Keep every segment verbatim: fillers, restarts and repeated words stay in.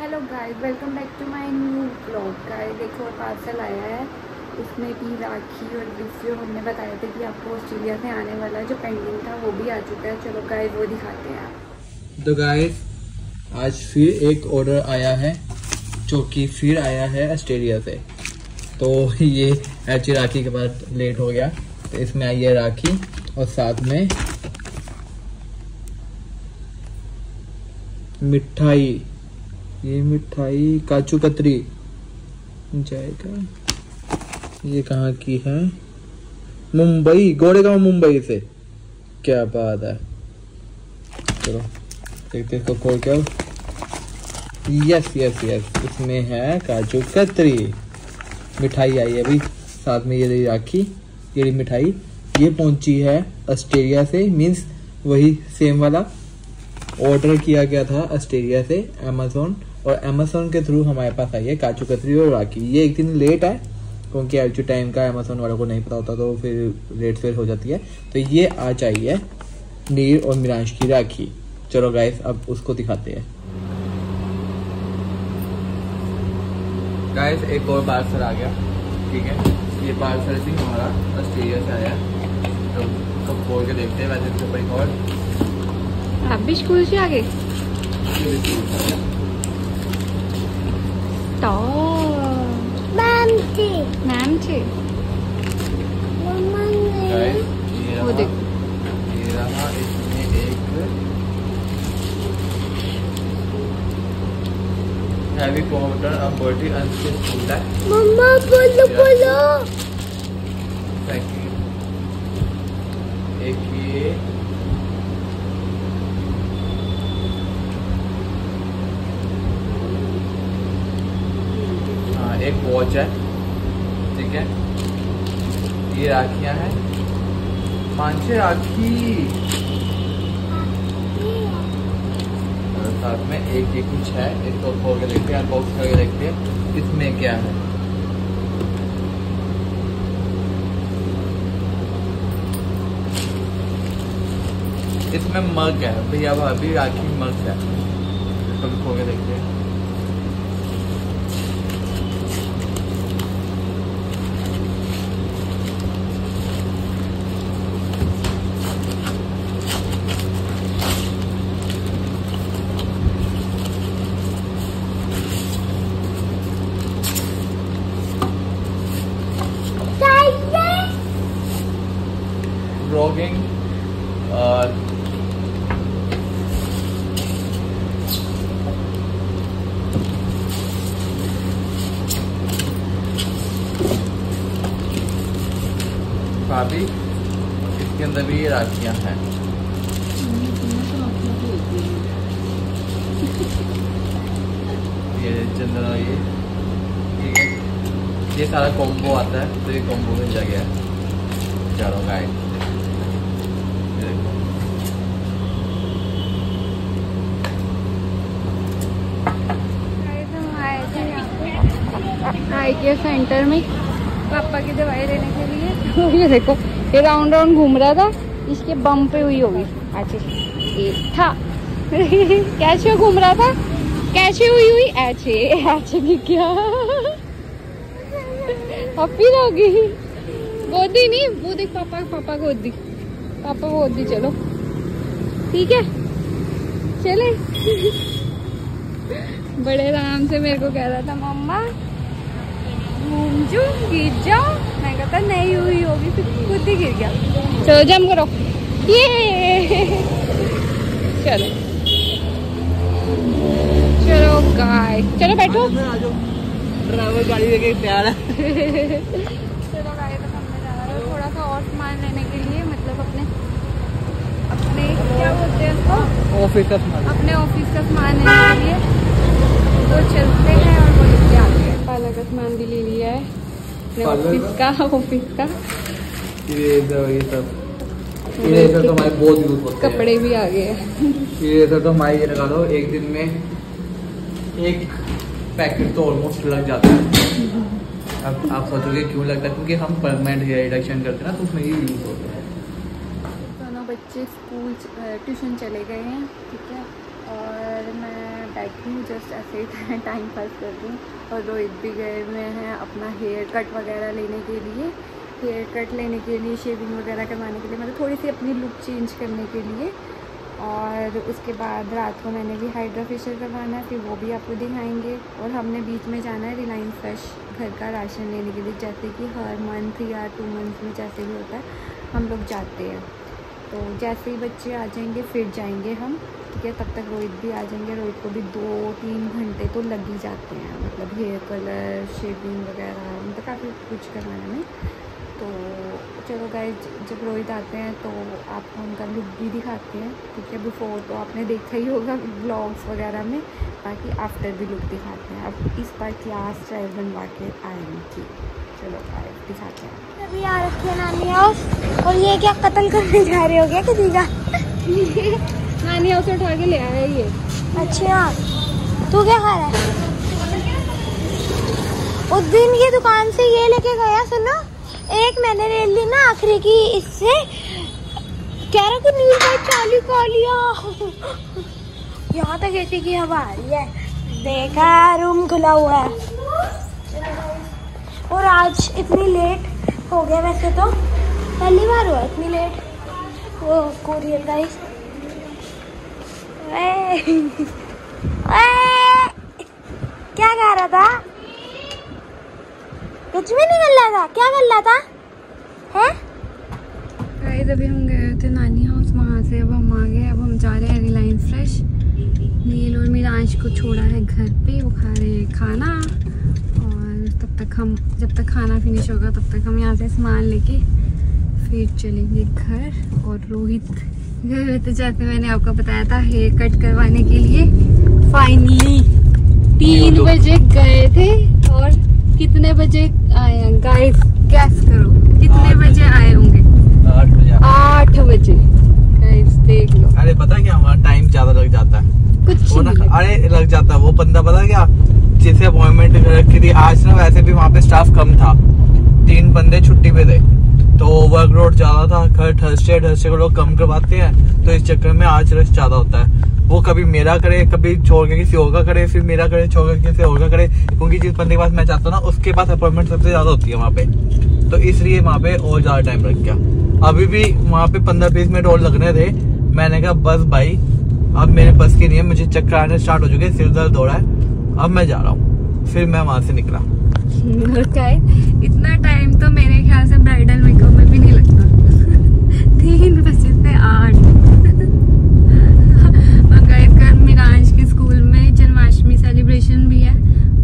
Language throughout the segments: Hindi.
Hello guys, welcome back to my new blog. Guys देखो पार्सल आया है, उसमें भी राखी और गिफ्ट जो हमने बताया था कि आपको ऑस्ट्रेलिया से आने वाला जो पेंडिंग था वो भी आ चुका है। चलो गाइस वो दिखाते हैं आप। तो गाइस आज फिर एक ऑर्डर आया है जो कि फिर आया है ऑस्ट्रेलिया से। तो ये एच राखी के बाद लेट हो गया, तो इसमें आई है राखी और साथ में मिठाई। ये मिठाई काजू कतरी जाएगा। ये कहाँ की है? मुंबई, गोरेगांव मुंबई से। क्या बात है, चलो देखते इसको खोल के। यस यस यस, इसमें है काजू कतरी मिठाई आई है अभी, साथ में ये राखी, ये मिठाई। ये पहुंची है ऑस्ट्रेलिया से, मीन्स वही सेम वाला ऑर्डर किया गया था ऑस्ट्रेलिया से अमेजोन, और अमेजोन के थ्रू हमारे पास आई है काजू कतरी और राखी। ये एक दिन लेट है क्योंकि एक्चुअल टाइम का अमेजोन वालों को नहीं पता होता, तो फिर लेट फेट हो जाती है। तो ये आ चाहिए नीर और मिरांश की राखी। चलो गाइस अब उसको दिखाते हैं। गाइस एक और पार्सल आ गया, ठीक है। ये पार्सल भी हमारा ऑस्ट्रेलिया से आया, तो कब खोल के देखते हैं। वैसे तो कोई और आप भी स्कूल से आगे तो मैम थे मैम थे वो देख। ये रहा, इसमें एक हैवी पाउडर और बॉडी अंश है। मम्मा बोलो बोलो। एक ये एक वॉच है, ठीक है। ये राखियां हैं, पांच छह राखी, साथ में एक ये कुछ है। इसको खोल के देखते हैं, अनबॉक्स करके देखते हैं इसमें क्या है। इसमें मग है भैया भाभी, राखी मग है। इसको भी खोल के देखते हैं। ब्लॉगिंग और भाभी, इसके अंदर भी ये राखियां हैं। ये चंदन, ये ये सारा कॉम्बो आता है, तो ये कॉम्बो मिल गया है। चलो गाइस आइकिया सेंटर में पापा की दवाई लेने के लिए। तो ये देखो, ये राउंड राउंड घूम रहा था, इसके बम पे हुई होगी। अच्छा ये था कैसे घूम रहा था, कैसे हुई हुई ऐसे ऐसे की क्या अभी होगी। गोदी नहीं, वो देख पापा, पापा गोदी, पापा गोदी। चलो ठीक है, चले बड़े आराम से मेरे को कह रहा था मम्मा गिर जाओ, मैं कहता नहीं हुई होगी, फिर खुद ही गिर गया। चलो जम करो, ये चलो चलो गाय, चलो बैठो। ड्राइवर गाड़ी लेके तैयार है। चलो गाय, तो हमने जा रहा है थोड़ा सा और सामान लेने के लिए, मतलब अपने अपने क्या बोलते हैं उसको, ऑफिस का सामान, अपने ऑफिस का सामान लेने के लिए। तो चलते हैं और बोलते पार्लर का सामान भी ले लिया है, अपने ऑफिस का ऑफिस का इरेजर, ये सब इरेजर तो हमारे बहुत यूज होते हैं। कपड़े भी आ गए हैं। इरेजर तो हमारे, ये लगा लो एक दिन में एक पैकेट तो ऑलमोस्ट लग जाता है। अब आप सोचोगे क्यों लगता है, क्योंकि हम परमानेंट हेयर रिडक्शन करते हैं ना, तो उसमें ये यूज होता है। दोनों बच्चे स्कूल ट्यूशन चले गए हैं, ठीक है। और मैं बैठी हूँ, जस्ट ऐसे ही टाइम पास कर रही हूँ। और रोहित भी गए हुए हैं अपना हेयर कट वगैरह लेने के लिए, हेयर कट लेने के लिए, शेविंग वगैरह करवाने के लिए, मतलब थोड़ी सी अपनी लुक चेंज करने के लिए। और उसके बाद रात को मैंने भी हाइड्रा फेशियल करवाना है, फिर वो भी आपको दिखाएंगे। और हमने बीच में जाना है रिलायंस फ्रेश घर का राशन लेने के लिए, जैसे कि हर मंथ या टू मंथ में जैसे भी होता है हम लोग जाते हैं। तो जैसे ही बच्चे आ जाएंगे फिर जाएंगे हम, ठीक है। तब तक रोहित भी आ जाएंगे। रोहित को भी दो तीन घंटे तो लग ही जाते हैं, मतलब हेयर कलर, शेविंग वगैरह, मतलब काफ़ी कुछ करवाने में। तो चलो गाइस, जब रोहित आते हैं तो आपको उनका लुक भी दिखाते हैं, ठीक है। बिफोर तो आपने देखा ही होगा ब्लॉग्स वगैरह में, बाकी आफ्टर भी लुक दिखाते हैं। अब इस बार क्लास ड्राइव बनवा के आएंगे, चलो गाइस दिखाते हैं। अभी आ रखे नानी हाउस, और ये क्या कत्ल करने जा रहे हो क्या किसी का? नानी हाउस उठा के ले आया ये। अच्छा तू क्या खा रहा है? उस दिन ये दुकान से ये लेके गया, सुनो एक मैंने ले ली ना आखिरी की, इससे कह रहा कि नील भाई चाली खा लिया। यहाँ तक ऐसी की हवा आ रही है, देखा रूम खुला हुआ है। और आज इतनी लेट हो गया, वैसे तो पहली बार हुआ इतनी लेट। वो कोरियल गाइस, क्या कर रहा था? कुछ भी नहीं कर रहा था, क्या कर रहा था? है गाइस अभी हम गए थे नानी हाउस, वहाँ से अब हम आ गए। अब हम जा रहे हैं रिलायंस फ्रेश। नील और मीरांश को छोड़ा है घर पे, वो खा रहे हैं खाना। तब तक हम, जब तक खाना फिनिश होगा तब तक हम यहाँ से सामान लेके फिर चलेंगे घर। और रोहित गए तो जाते, मैंने आपको बताया था हेयर कट करवाने के लिए। फाइनली तीन बजे गए थे और कितने बजे आए गाइस, गैस करो कितने बजे आए होंगे? आठ बजे आठ बजे गाइस देख लो। अरे पता क्या, हमारा टाइम ज्यादा लग जाता है कुछ, अरे लग जाता। वो बंदा पता क्या जैसे अपॉइंटमेंट रखी थी आज ना, वैसे भी वहाँ पे स्टाफ कम था, तीन बंदे छुट्टी पे थे तो वर्कलोड ज्यादा था। घर थर्सडे थर्सडे को लोग कम करवाते हैं तो इस चक्कर में आज रश ज्यादा होता है। वो कभी मेरा करे, कभी छोड़ के किसी और का करे, फिर मेरा करे, छोड़ के किसी और का करे, क्योंकि जिस बंदे के पास मैं चाहता हूँ ना उसके पास अपॉइंटमेंट सबसे ज्यादा होती है वहाँ पे, तो इसलिए वहाँ पे और ज्यादा टाइम लग गया। अभी भी वहाँ पे पंद्रह बीस मिनट और लगने थे। मैंने कहा बस भाई अब मेरे बस की नहीं है, मुझे चक्कर आने स्टार्ट हो चुके, सिर दर्द हो रहा है, अब मैं जा रहा हूँ। फिर मैं वहाँ से निकला। इतना टाइम तो मेरे ख्याल से ब्राइडल मेकअप में भी नहीं लगता। तीन बजे से आठ। अगर मिरांश के स्कूल में जन्माष्टमी सेलिब्रेशन भी है,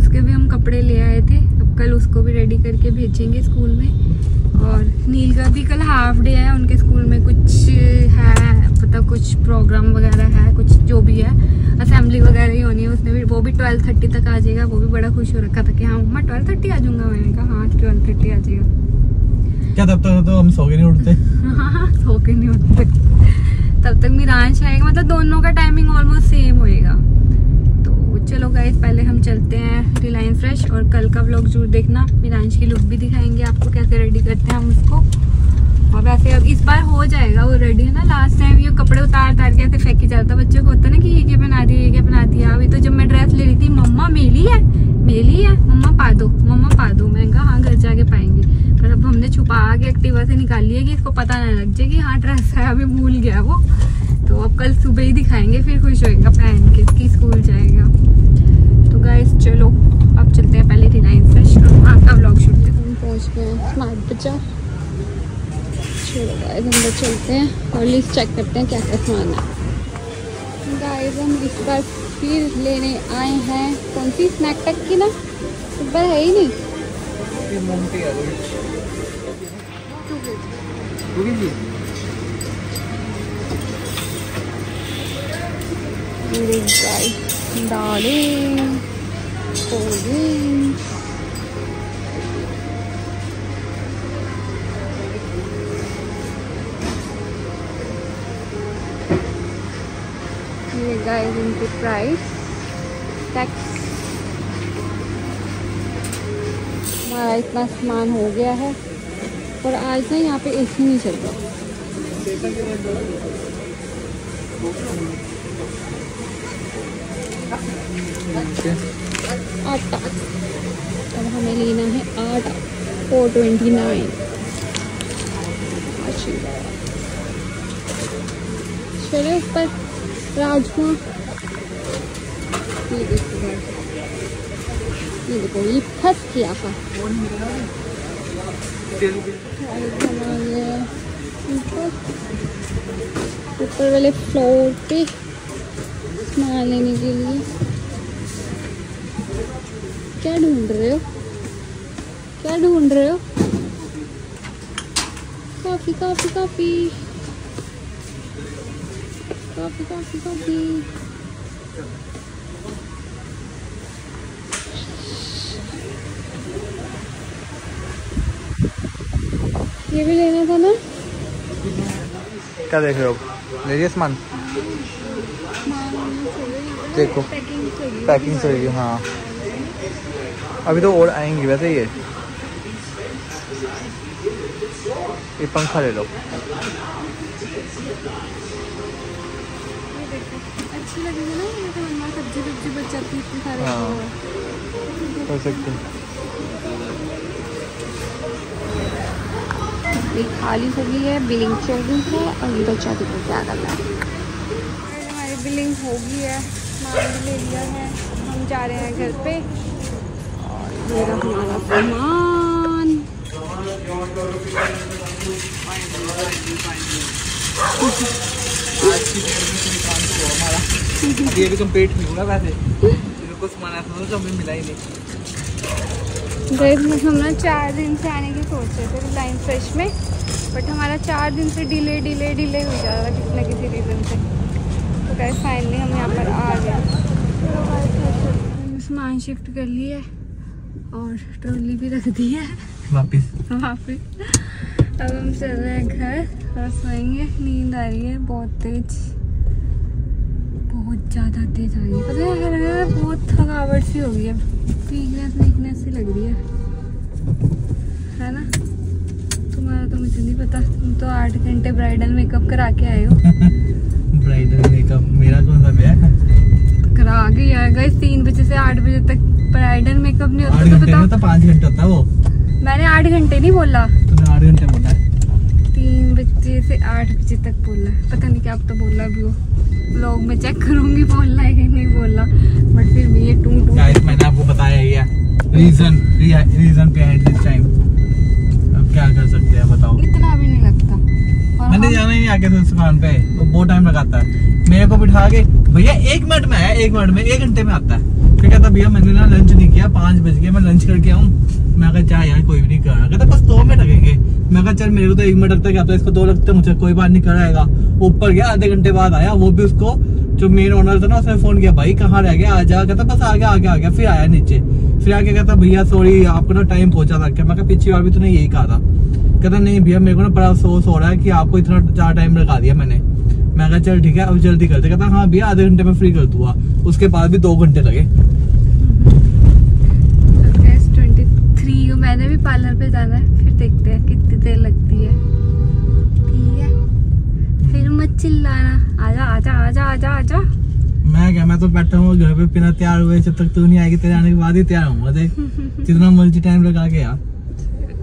उसके भी हम कपड़े ले आए थे, अब कल उसको भी रेडी करके भेजेंगे स्कूल में। और नील का भी कल हाफ डे है, उनके स्कूल में कुछ है, पता कुछ प्रोग्राम वगैरह है, कुछ जो भी है असेंबली वगैरह ही होनी है, उसने भी वो भी ट्वेल्व थर्टी तक आ जाएगा। वो भी बड़ा खुश हो रखा था कि हाँ मैं ट्वेल्व थर्टी आ जाऊंगा। मैंने कहा हाँ ट्वेल्व थर्टी आ जाएगा। क्या तब तक तो हम सो के नहीं उठते? हाँ सो के नहीं उठते तब तक मिरांश आएगा, मतलब दोनों का टाइमिंग ऑलमोस्ट सेम होएगा। तो चलो गाइस पहले हम चलते हैं रिलायंस फ्रेश, और कल का व्लॉग जरूर देखना। मिरांश की लुक भी दिखाएंगे आपको, कैसे रेडी करते हैं हम उसको। और वैसे अब इस बार हो जाएगा वो रेडी, है ना? लास्ट टाइम ये कपड़े उतार उतार के ऐसे फेंके जाता, बच्चों को होता ना कि ये क्या बना दिया, ये क्या बना दिया। अभी तो जब मैं ड्रेस ले रही थी, मम्मा मेली है मेली है मम्मा पा दो मम्मा पा दो। मैंने कहा हाँ घर जाके पाएंगे, पर अब हमने छुपा के एक्टिवा से निकाली है कि इसको पता ना लग जाए कि हाँ ड्रेस है, अभी भूल गया वो। तो अब कल सुबह ही दिखाएंगे, फिर खुश होएगा पहन के कि स्कूल जाएगा। तो गाइस चलो अब चलते हैं पहले रिलायंस फ्रेश, आपका व्लॉग शूट करते हैं। पहुँच गए हैं स्मार्ट बच्चा, चलो गाइस हम चलते हैं और लिस्ट चेक करते हैं क्या क्या सामान है। गाइस हम इस बार फिर लेने आए हैं, कौन सी स्नैक टक की ना, इस बार है ही नहीं। दालें कोल्ड गाइस, इनकी प्राइस टैक्स हमारा इतना सामान हो गया है। और आज ना यहाँ पे एसी नहीं चल रहा, आटा अब हमें लेना है आटा फोर ट्वेंटी नाइन। चलो इस पर राजमा ये देखो ये देखो ये फंस गया था। ऊपर वाले फ्लोर पे मार लेने के लिए क्या ढूंढ रहे हो क्या ढूंढ रहे हो? Coffee coffee coffee coffee coffee coffee ये भी लेना था ना। क्या देख रहे हो? ले लिया सामान देखो पैकिंग सही है। हाँ अभी तो और आएंगी। वैसे ये ये पंखा ले लो। अच्छी लगेगी ना ये तो। मम्मा सब्जी सब्जी बच जाती है इतनी सारी। हाँ कर सकते हैं। एक खाली सब्जी है बिलिंग चल रही है और ये बच्चा देखो क्या कर रहा है। हमारी बिलिंग होगी है माल ले लिया है। हम जा रहे हैं घर पे और ये हमारा सामान। आज की डेट में कोई काम तो हमारा ये भी कंप्लीट नहीं होगा। वैसे बिल्कुल सामान था तो हमें मिला ही नहीं। गए हम ना चार दिन से आने की सोच रहे थे रिलायंस फ्रेश में बट हमारा चार दिन से डिले डिले डिले हो जा रहा किसी ना किसी रीज़न से। तो गए फाइनली हम यहाँ पर आ गए। सामान शिफ्ट कर लिए और ट्रॉली भी रख दी है वापस वापस। अब हम चल रहे हैं घर और सोएंगे। नींद आ रही है बहुत तेज बहुत ज़्यादा तेज आ रही है। पता है लग रहा है बहुत थकावट सी हो गई है। वीकनेस वीकनेस सी लग रही है है ना। तुम्हारा तो मुझे नहीं पता। तुम तो आठ घंटे ब्राइडल मेकअप करा के आए हो। ब्राइडल मेकअप मेरा कौन सा ब्याह करा के आएगा। इस तीन बजे से आठ बजे तक ब्राइडल मेकअप नहीं होता। तो बताओ तो पाँच घंटे होता है वो। मैंने आठ घंटे नहीं बोला आठ घंटे बोला। तीन बजे से आठ बजे तक बोला। पता नहीं क्या अब तो बोला भी हो। ब्लॉग में चेक करूंगी बोला है नहीं बोला। बट फिर भी ये टू टू गाइस मैंने आपको बताया ही है reason reason behind this time. अब क्या कर सकते हैं बताओ। इतना भी नहीं लगता। मैंने जाना ही नहीं आके उस दुकान पे। वो बहुत टाइम लगाता है। मेरे को बिठा के भैया एक मिनट में आया एक मिनट में एक घंटे में आता है। फिर कहता भैया मैंने ना लंच नहीं किया पाँच बज गया मैं लंच करके आऊँ। मैं कहा चाहे यार कोई भी नहीं करा। कहता बस दो मिनट लगेंगे। मैं कहा चल मेरे को तो एक मिनट लगता है क्या तो इसको दो लगते मुझे कोई बात नहीं कराएगा। ऊपर गया आधे घंटे बाद आया। वो भी उसको जो मेन ऑनर था ना उसने फोन किया भाई कहाँ रह गया आ जा। कहता बस आगे आगे आ गया। फिर आया नीचे फिर आके कहता भैया सॉरी आपको ना टाइम पहुंचा था क्या। मैं कहा पिछली बार भी तूने यही कहा था। कहता नहीं भैया मेरे को ना बड़ा अफसोस हो रहा है कि आपको इतना ज्यादा टाइम लगा दिया मैंने। मैं कहा चल ठीक है अब जल्दी कर दे। कहता हाँ भैया आधे घंटे में फ्री कर दूंगा। उसके बाद भी दो घंटे लगे। मैंने भी पार्लर पे जाना है फिर देखते हैं कितनी देर लगती है। ठीक है फिर मत चिल्लाना। आजा आजा आजा आजा आजा। मैं क्या मैं तो बैठा हूँ घर पे बिना तैयार हुए। जब तक तू नहीं आएगी तेरे आने के बाद ही तैयार हूँ। देख जितना मर्जी टाइम लगा के यार।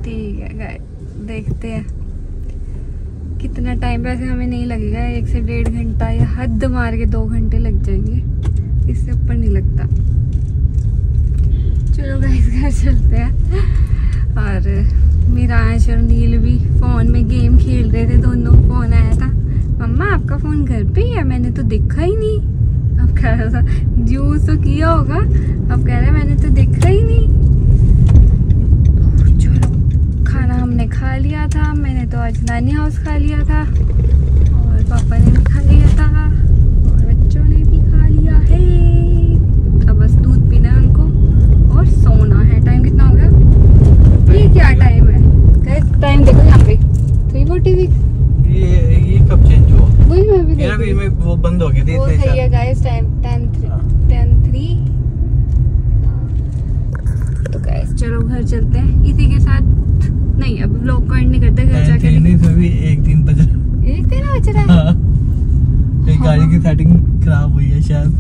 ठीक है गाइस देखते हैं कितना टाइम। वैसे हमें नहीं लगेगा एक से डेढ़ घंटा या हद मार के दो घंटे लग जाएंगे। इससे ऊपर नहीं लगता। चलो गाइस घर चलते हैं। और मिराज और नील भी फ़ोन में गेम खेल रहे थे। दोनों फ़ोन आया था मम्मा आपका फ़ोन घर पे ही है। मैंने तो देखा ही नहीं। अब कह रहा था यूज़ तो किया होगा। अब कह रहा है मैंने तो देखा ही नहीं। चलो खाना हमने खा लिया था। मैंने तो आज नानी हाउस खा लिया था और पापा ने भी खा लिया था और बच्चों ने भी खा लिया है। अब बस दूध पीना है उनको और सोना है। टाइम कितना हो गया? ये क्या टाइम है गाइस? टाइम देखो यहाँ पे थ्री फोर्टी सिक्स। ये ये कब चेंज हुआ? वही मैं भी मेरा भी मैं वो बंद हो गई थी इसलिए। सही है गाइस टाइम टेन थ्री। तो गाइस चलो घर चलते हैं। इसी के साथ नहीं अब व्लॉग को एंड नहीं करते। घर जाके नहीं तो भी एक दिन बज रहा एक दिन बज रहा है। गाड़ी की सेटिंग खराब हुई है शायद।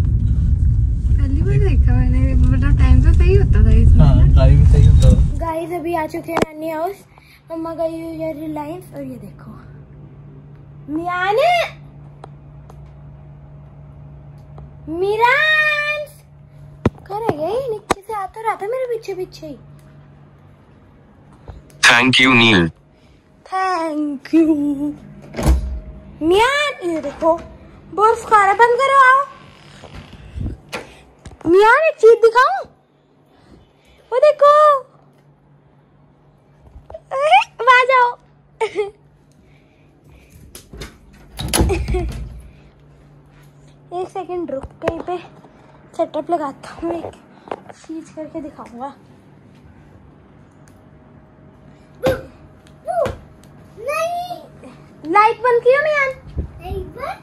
भी देखा मैंने, मतलब टाइम तो सही होता था इसमें। हाँ, टाइम सही होता था। गाइस अभी आ चुके हैं नानी हाउस, मम्मा गई हुई है रिलायंस, और ये देखो मिरांस कर गई नीचे से, आता रहा था मेरे पीछे पीछे ही। Thank you Neel, thank you मियान। ये देखो बर्फ खाना बंद करो, आओ मियान एक चीज दिखाऊं, वो देखो आ जाओ। एक सेकंड रुक, कहीं पे सेटअप लगाता हूँ, एक चीज करके दिखाऊंगा। नहीं लाइट बंद किया मियान,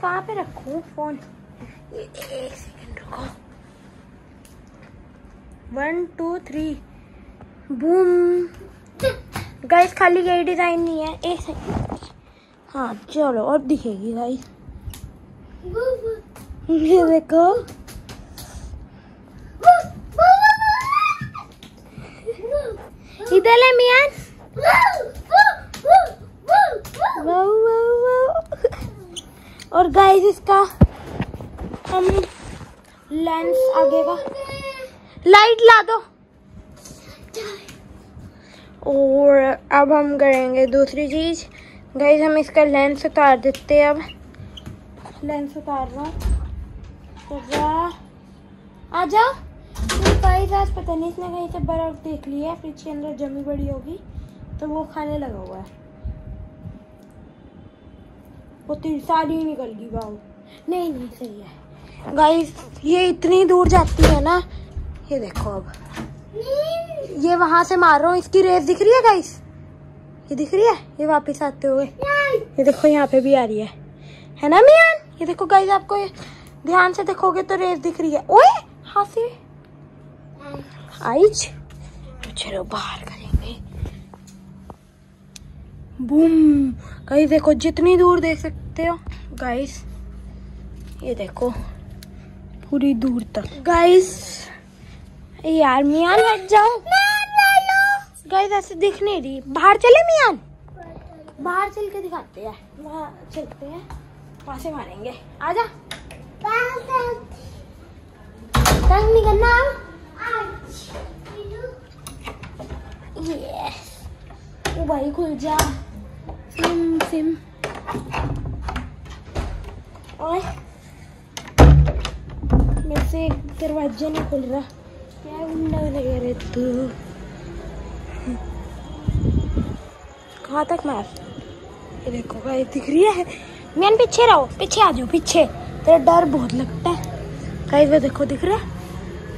कहाँ पे रखूं फोन, एक सेकंड रुको। One two three boom. Guys खाली यही डिजाइन नहीं है, एक सेकंड। हाँ चलो और दिखेगी गाइस, ये देखो इधर है मियान। और गाइस इसका हम लेंस आगे का, लाइट ला दो। और अब हम करेंगे दूसरी चीज, गाइस हम इसका लेंस उतार देते हैं। अब लेंस उतार रहा हूँ, आ जाओ। गाइस आज पता नहीं इसने कहीं से बर्फ देख ली है, फ्रिज के अंदर जमी बड़ी होगी तो वो खाने लगा हुआ है, वो तिरसाली ही निकल गई। वाओ नहीं नहीं सही है। गाइस ये इतनी दूर जाती है ना, ये देखो अब ये वहां से मार रहा हूँ, इसकी रेस दिख रही है गाइस, ये दिख रही है, ये वापस आते हुए, ये देखो यहाँ पे भी आ रही है है ना मियान। ये देखो गाइस आपको ये ध्यान से देखोगे तो रेस दिख रही है। ओए हाथ से आइज, चलो बाहर करेंगे बूम। गाइस देखो जितनी दूर देख सकते हो गाइस, ये देखो पूरी दूर तक। गाइस यार मियान हट जाओ, गाइस ऐसे दिख नहीं रही, बाहर चले मियान, बाहर चल के दिखाते हैं, वहाँ चलते हैं, वहां से मारेंगे। आजा तंग नहीं करना अब। यस ओ भाई खुल जा, सिम सिम। और मेरे से दरवाजा नहीं खुल रहा, क्या गुंडा लगे रे तू, कहाँ तक मार। ये देखो गाइस दिख रही है मियान, पीछे रहो, पीछे आ जाओ, पीछे तेरा डर बहुत लगता है। गाइस वो देखो दिख रहा है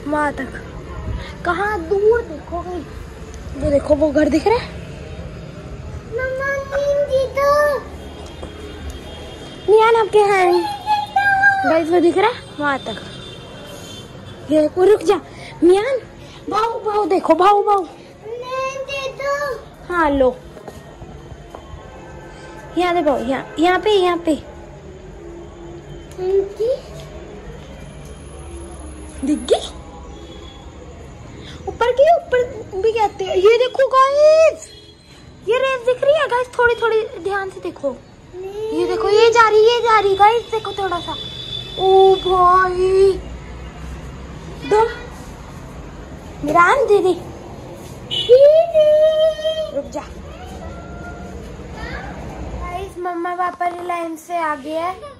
वहाँ तक, कहाँ दूर देखो गाइस, वो देखो वो घर दिख रहा है। मियान आपके हैं गाइस, वो दिख रहा है वहाँ तक, ये को रुक जा मियान। भाऊ भाऊ देखो, भाऊ भाऊ हाँ लो, यहाँ देखो, यहाँ यहाँ पे यहाँ पे दिग्गी ऊपर की, ऊपर भी कहते हैं। ये देखो गाइस ये रेस दिख रही है गाइस, थोड़ी थोड़ी ध्यान से देखो, ये देखो ये जा रही, ये जा रही गाइस देखो थोड़ा सा। ओ भाई दो मिरान दीदी रुक जा। गाइस मम्मा पापा रिलायंस से आ गया है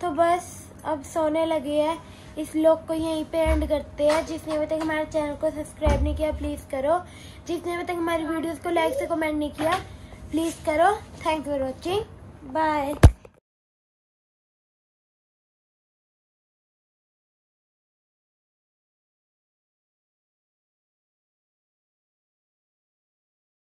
तो बस अब सोने लगे हैं, इस लोग को यहीं पे एंड करते हैं। जिसने अभी तक हमारे चैनल को सब्सक्राइब नहीं किया प्लीज करो, जिसने अभी तक हमारी वीडियोस को लाइक से कमेंट नहीं किया प्लीज करो। Thank you for watching, bye.